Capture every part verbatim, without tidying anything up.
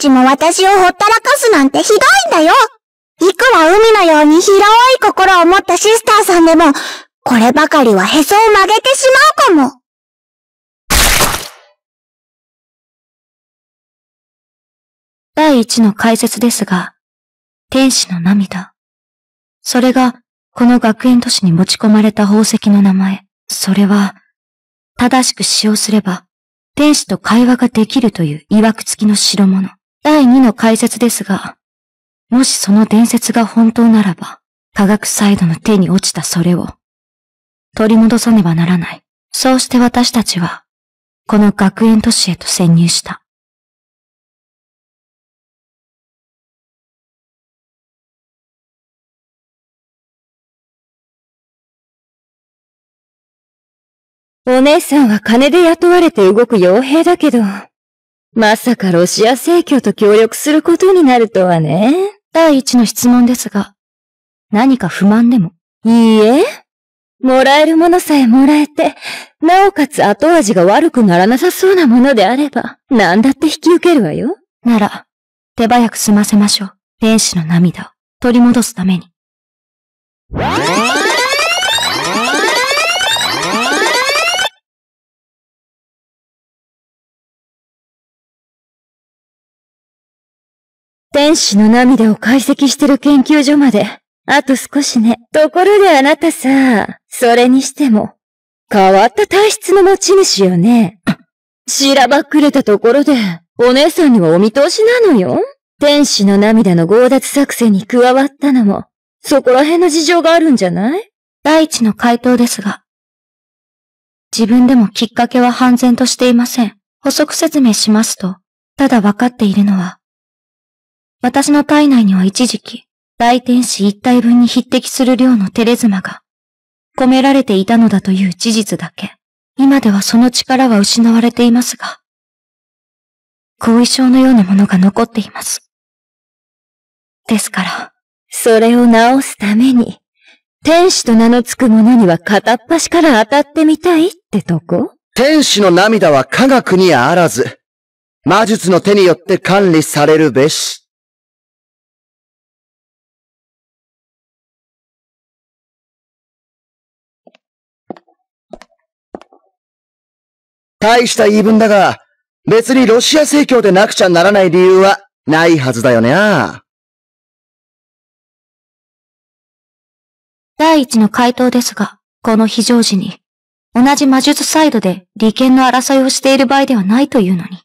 ちも私をほったらかすなんてひどいんだよ。いくら海のように広い心を持ったシスターさんでも、こればかりはへそを曲げてしまうかも。第一の解説ですが、天使の涙。それが、この学園都市に持ち込まれた宝石の名前。それは、正しく使用すれば、天使と会話ができるという曰く付きの代物。第二の解説ですが、もしその伝説が本当ならば、科学サイドの手に落ちたそれを、取り戻さねばならない。そうして私たちは、この学園都市へと潜入した。お姉さんは金で雇われて動く傭兵だけど、まさかロシア正教と協力することになるとはね。第一の質問ですが、何か不満でも？いいえ。もらえるものさえもらえて、なおかつ後味が悪くならなさそうなものであれば、何だって引き受けるわよ。なら、手早く済ませましょう。天使の涙を取り戻すために。天使の涙を解析してる研究所まで、あと少しね。ところであなたさ、それにしても、変わった体質の持ち主よね。しらばっくれたところで、お姉さんにはお見通しなのよ。天使の涙の強奪作戦に加わったのも、そこら辺の事情があるんじゃない？第一の回答ですが、自分でもきっかけは判然としていません。補足説明しますと、ただわかっているのは、私の体内には一時期、大天使一体分に匹敵する量のテレズマが込められていたのだという事実だけ。今ではその力は失われていますが、後遺症のようなものが残っています。ですから、それを治すために、天使と名の付くものには片っ端から当たってみたいってとこ？天使の涙は科学にあらず、魔術の手によって管理されるべし。大した言い分だが、別にロシア正教でなくちゃならない理由はないはずだよね。第一の回答ですが、この非常時に、同じ魔術サイドで利権の争いをしている場合ではないというのに。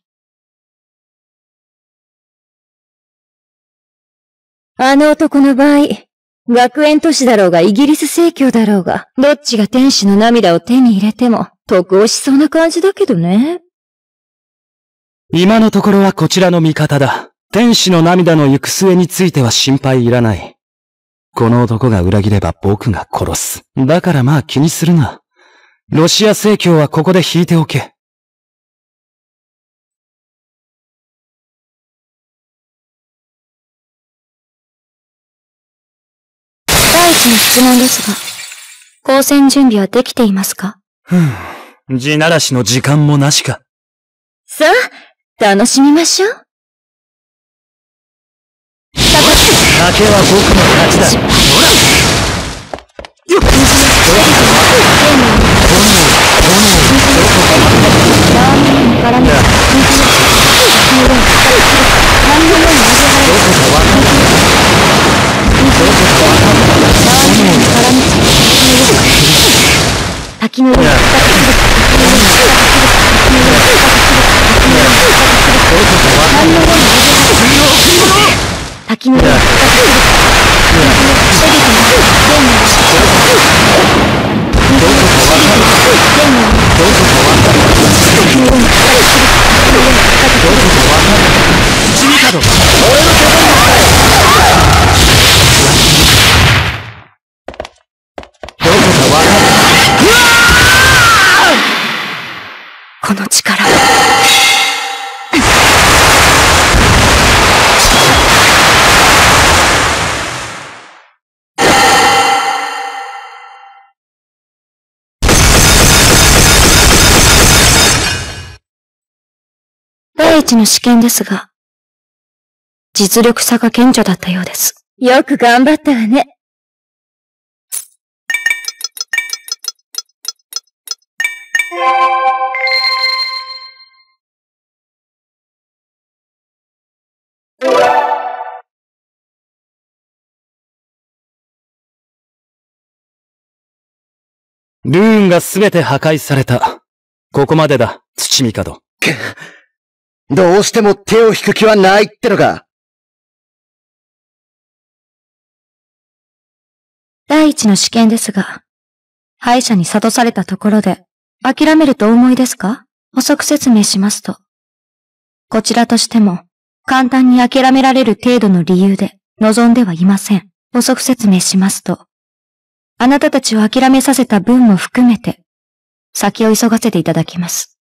あの男の場合、学園都市だろうがイギリス正教だろうが、どっちが天使の涙を手に入れても、得をしそうな感じだけどね。今のところはこちらの味方だ。天使の涙の行く末については心配いらない。この男が裏切れば僕が殺す。だからまあ気にするな。ロシア正教はここで引いておけ。第一の質問ですが、交戦準備はできていますか？ふぅ。地ならしの時間もなしか。さあ、楽しみましょう。負けは僕の勝ちだ。ほら！よっ！本能、本能、どこかわかんない。どこかわかんない。滝の上を叩きこの力を。第一の試験ですが、実力差が顕著だったようです。よく頑張ったわね。ルーンがすべて破壊された。ここまでだ、土帝。どうしても手を引く気はないってのか。第一の試験ですが、敗者に諭されたところで、諦めるとお思いですか？補足説明しますと、こちらとしても、簡単に諦められる程度の理由で、望んではいません。補足説明しますと、あなたたちを諦めさせた分も含めて、先を急がせていただきます。